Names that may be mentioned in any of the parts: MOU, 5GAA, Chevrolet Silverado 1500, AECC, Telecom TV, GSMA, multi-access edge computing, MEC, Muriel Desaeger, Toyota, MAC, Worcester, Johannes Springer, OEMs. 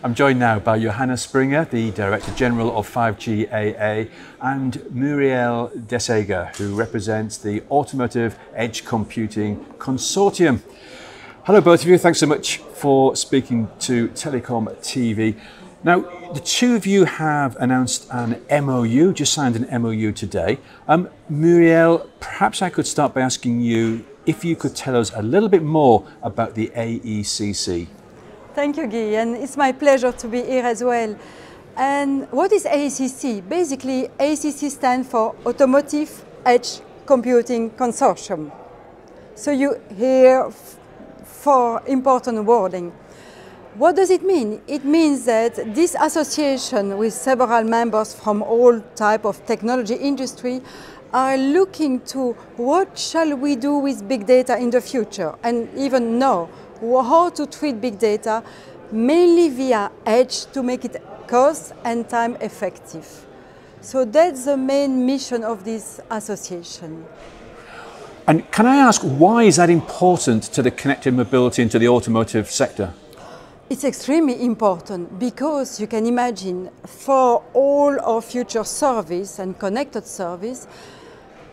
I'm joined now by Johannes Springer, the Director General of 5GAA, and Muriel Desaeger, who represents the Automotive Edge Computing Consortium. Hello, both of you. Thanks so much for speaking to Telecom TV. Now, the two of you have announced an MOU, just signed an MOU today. Muriel, perhaps I could start by asking you if you could tell us a little bit more about the AECC. Thank you, Guy, and it's my pleasure to be here as well. And what is AECC? Basically, AECC stands for Automotive Edge Computing Consortium. So you hear four important wording. What does it mean? It means that this association with several members from all type of technology industry are looking to what shall we do with big data in the future, and even now, how to treat big data, mainly via edge, to make it cost and time effective. So that's the main mission of this association. And can I ask, why is that important to the connected mobility and to the automotive sector? It's extremely important because you can imagine for all our future service and connected service,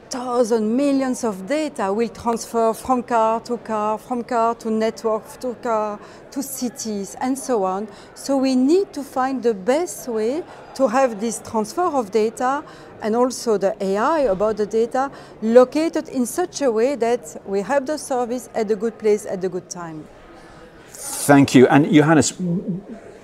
thousands, millions of data will transfer from car to car, from car to network to car to cities and so on. So we need to find the best way to have this transfer of data and also the AI about the data located in such a way that we have the service at a good place at a good time. Thank you. And Johannes,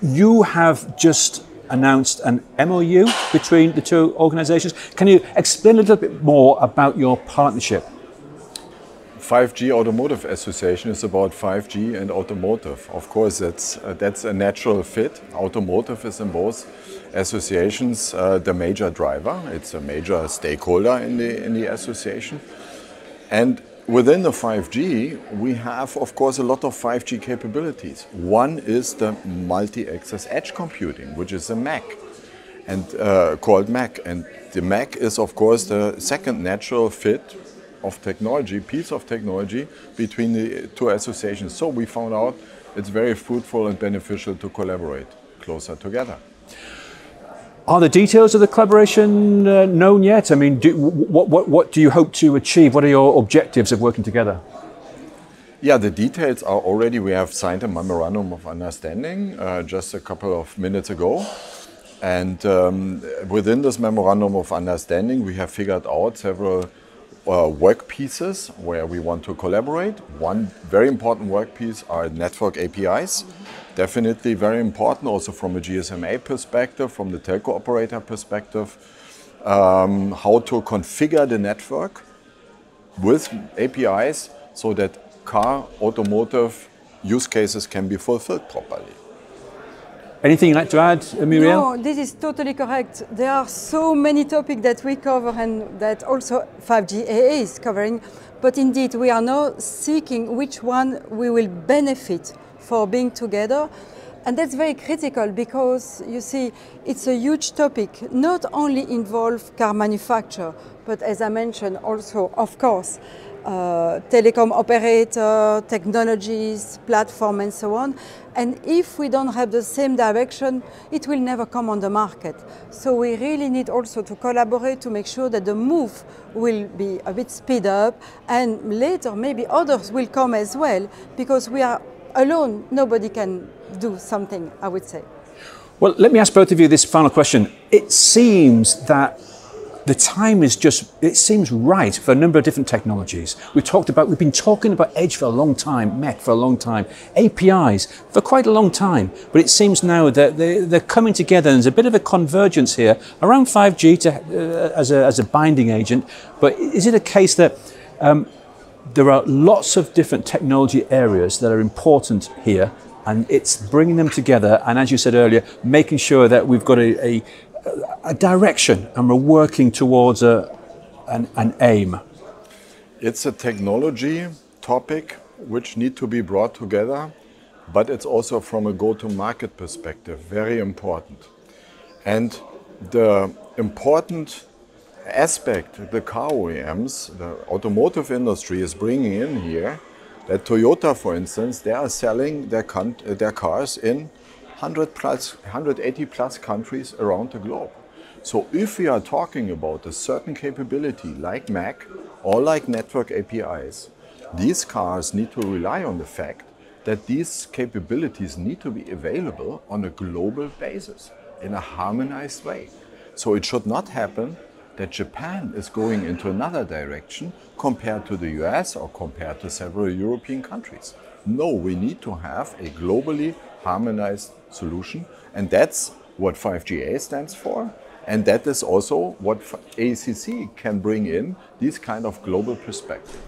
you have just announced an MOU between the two organizations. Can you explain a little bit more about your partnership? 5G Automotive Association is about 5G and automotive. Of course, that's a natural fit. Automotive is in both associations the major driver. It's a major stakeholder in the association. And within the 5G, we have, of course, a lot of 5G capabilities. One is the multi-access edge computing, which is a MAC, and called MAC. And the MAC is, of course, the second natural fit of technology, piece of technology, between the two associations. So we found out it's very fruitful and beneficial to collaborate closer together. Are the details of the collaboration known yet? I mean, what do you hope to achieve? What are your objectives of working together? Yeah, the details are already, we have signed a memorandum of understanding just a couple of minutes ago. And within this memorandum of understanding, we have figured out several work pieces where we want to collaborate. One very important work piece are network APIs. Definitely very important also from a GSMA perspective, from the telco operator perspective, how to configure the network with APIs so that car, automotive use cases can be fulfilled properly. Anything you'd like to add, Muriel? No, this is totally correct. There are so many topics that we cover and that also 5GAA is covering, but indeed we are now seeking which one we will benefit for being together. And that's very critical because, you see, it's a huge topic, not only involve car manufacturer, but as I mentioned also, of course, telecom operator, technologies, platform and so on. And if we don't have the same direction, it will never come on the market. So we really need also to collaborate to make sure that the move will be a bit speed up, and later maybe others will come as well, because we are alone, nobody can do something, I would say. Well, let me ask both of you this final question. It seems that the time is just, it seems right for a number of different technologies. We've been talking about edge for a long time, MEC for a long time, APIs for quite a long time, but it seems now that they're coming together and there's a bit of a convergence here around 5G as a binding agent. But is it a case that there are lots of different technology areas that are important here, and it's bringing them together, and as you said earlier, making sure that we've got a direction and we're working towards an aim? It's a technology topic which needs to be brought together, but it's also from a go-to-market perspective, very important. And the important aspect the car OEMs, the automotive industry is bringing in here, that Toyota, for instance, they are selling their cars in 180 plus countries around the globe. So if we are talking about a certain capability like MAC or like network APIs, these cars need to rely on the fact that these capabilities need to be available on a global basis in a harmonized way. So it should not happen that Japan is going into another direction compared to the US or compared to several European countries. No, we need to have a globally harmonized solution, and that's what 5GAA stands for. And that is also what AECC can bring in, this kind of global perspective.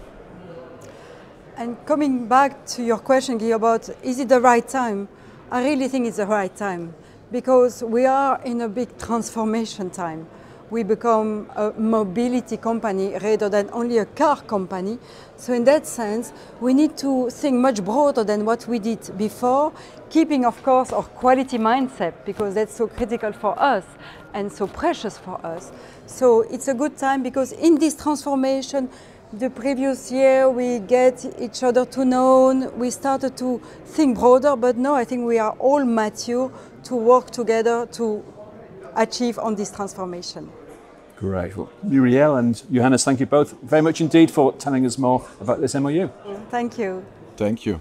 And coming back to your question, Guy, about is it the right time? I really think it's the right time, because we are in a big transformation time. We become a mobility company rather than only a car company. So in that sense, we need to think much broader than what we did before, keeping, of course, our quality mindset, because that's so critical for us and so precious for us. So it's a good time, because in this transformation, the previous year, we get each other to know, we started to think broader, but now I think we are all mature to work together to achieve on this transformation. Great. Well, Muriel and Johannes, thank you both very much indeed for telling us more about this MOU. Thank you. Thank you.